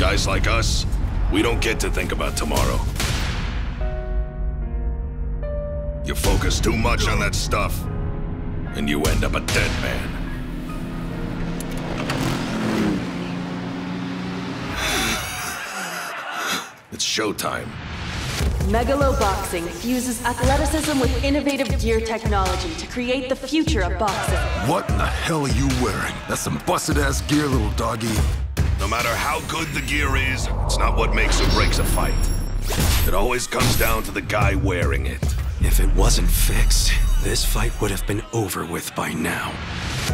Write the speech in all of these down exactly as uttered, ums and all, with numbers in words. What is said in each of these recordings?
Guys like us, we don't get to think about tomorrow. You focus too much on that stuff, and you end up a dead man. It's showtime. Megaloboxing fuses athleticism with innovative gear technology to create the future of boxing. What in the hell are you wearing? That's some busted-ass gear, little doggy. No matter how good the gear is, it's not what makes or breaks a fight. It always comes down to the guy wearing it. If it wasn't fixed, this fight would have been over with by now.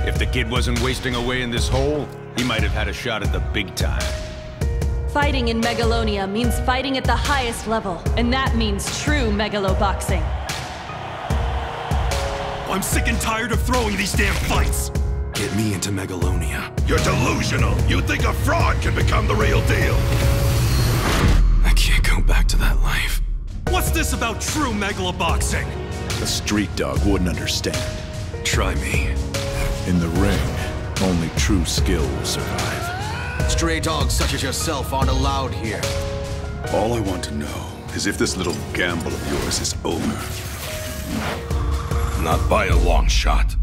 If the kid wasn't wasting away in this hole, he might have had a shot at the big time. Fighting in Megalonia means fighting at the highest level, and that means true megaloboxing. I'm sick and tired of throwing these damn fights! Get me into Megalonia. You're delusional! You think a fraud can become the real deal! I can't go back to that life. What's this about true megaloboxing? A street dog wouldn't understand. Try me. In the ring, only true skill will survive. Stray dogs such as yourself aren't allowed here. All I want to know is if this little gamble of yours is over. Not by a long shot.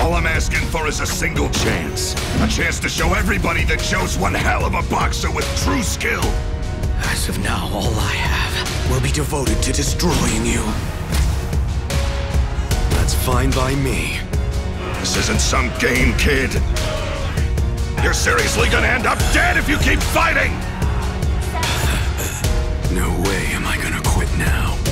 All I'm asking for is a single chance. A chance to show everybody that shows one hell of a boxer with true skill. As of now, all I have will be devoted to destroying you. That's fine by me. This isn't some game, kid. You're seriously gonna end up dead if you keep fighting! No way am I gonna quit now.